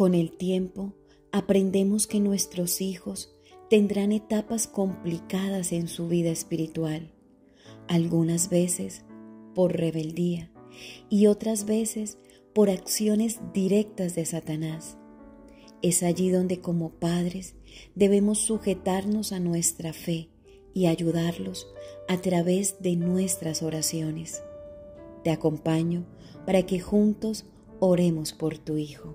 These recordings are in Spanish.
Con el tiempo, aprendemos que nuestros hijos tendrán etapas complicadas en su vida espiritual, algunas veces por rebeldía y otras veces por acciones directas de Satanás. Es allí donde como padres debemos sujetarnos a nuestra fe y ayudarlos a través de nuestras oraciones. Te acompaño para que juntos oremos por tu hijo.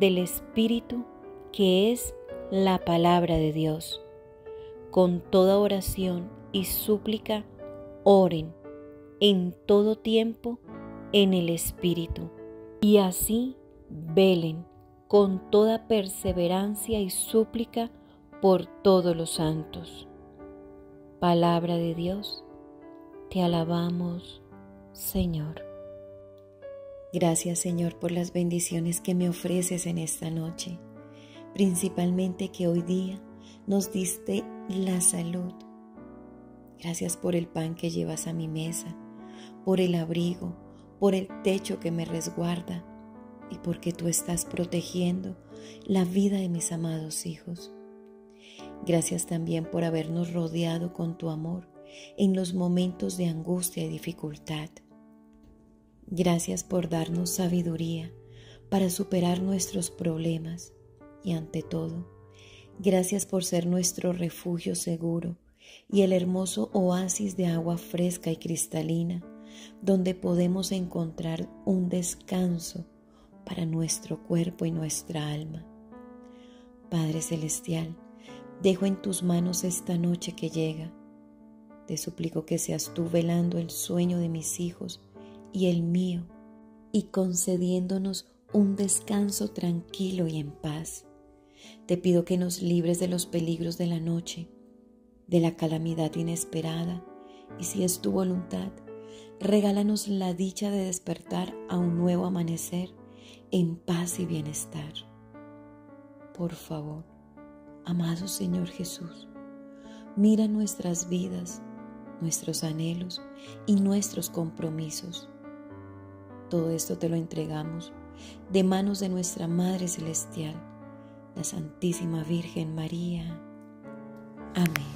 del Espíritu, que es la palabra de Dios. Con toda oración y súplica, oren en todo tiempo en el Espíritu, y así velen con toda perseverancia y súplica por todos los santos. Palabra de Dios, te alabamos, Señor. Gracias, Señor, por las bendiciones que me ofreces en esta noche, principalmente que hoy día nos diste la salud. Gracias por el pan que llevas a mi mesa, por el abrigo, por el techo que me resguarda, y porque tú estás protegiendo la vida de mis amados hijos. Gracias también por habernos rodeado con tu amor en los momentos de angustia y dificultad. Gracias por darnos sabiduría para superar nuestros problemas y, ante todo, gracias por ser nuestro refugio seguro y el hermoso oasis de agua fresca y cristalina donde podemos encontrar un descanso para nuestro cuerpo y nuestra alma. Padre Celestial, dejo en tus manos esta noche que llega. Te suplico que seas tú velando el sueño de mis hijos y el mío, y concediéndonos un descanso tranquilo y en paz. Te pido que nos libres de los peligros de la noche, de la calamidad inesperada, y si es tu voluntad, regálanos la dicha de despertar a un nuevo amanecer en paz y bienestar. Por favor, amado Señor Jesús, mira nuestras vidas, nuestros anhelos y nuestros compromisos. Todo esto te lo entregamos de manos de nuestra Madre Celestial, la Santísima Virgen María. Amén.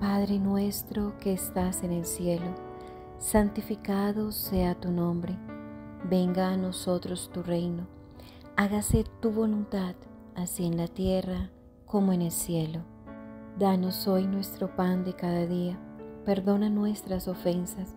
Padre nuestro que estás en el cielo, santificado sea tu nombre. Venga a nosotros tu reino. Hágase tu voluntad, así en la tierra como en el cielo. Danos hoy nuestro pan de cada día. Perdona nuestras ofensas,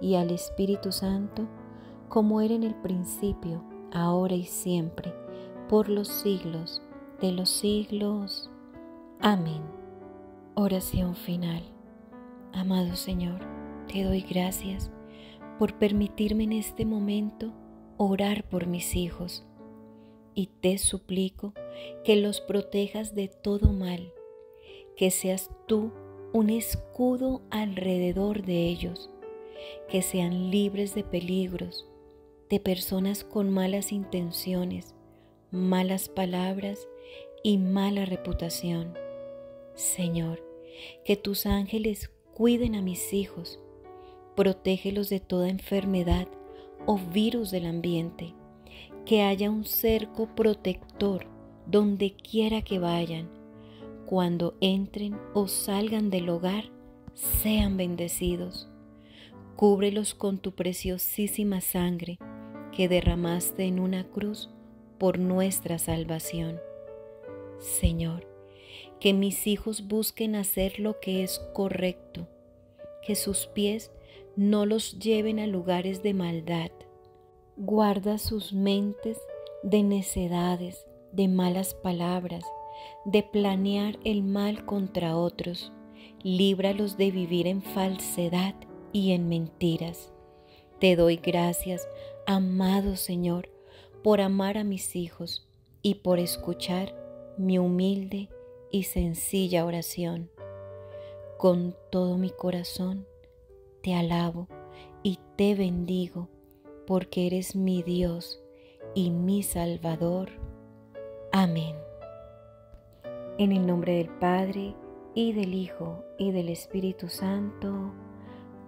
y al Espíritu Santo, como era en el principio, ahora y siempre, por los siglos de los siglos. Amén. Oración final. Amado Señor, te doy gracias por permitirme en este momento orar por mis hijos, y te suplico que los protejas de todo mal, que seas tú un escudo alrededor de ellos, que sean libres de peligros, de personas con malas intenciones, malas palabras y mala reputación. Señor, que tus ángeles cuiden a mis hijos. Protégelos de toda enfermedad o virus del ambiente, que haya un cerco protector donde quiera que vayan. Cuando entren o salgan del hogar, sean bendecidos. Cúbrelos con tu preciosísima sangre que derramaste en una cruz por nuestra salvación. Señor, que mis hijos busquen hacer lo que es correcto, que sus pies no los lleven a lugares de maldad. Guarda sus mentes de necedades, de malas palabras, de planear el mal contra otros. Líbralos de vivir en falsedad y en mentiras. Te doy gracias, amado Señor, por amar a mis hijos y por escuchar mi humilde y sencilla oración. Con todo mi corazón te alabo y te bendigo, porque eres mi Dios y mi Salvador. Amén. En el nombre del Padre, y del Hijo, y del Espíritu Santo.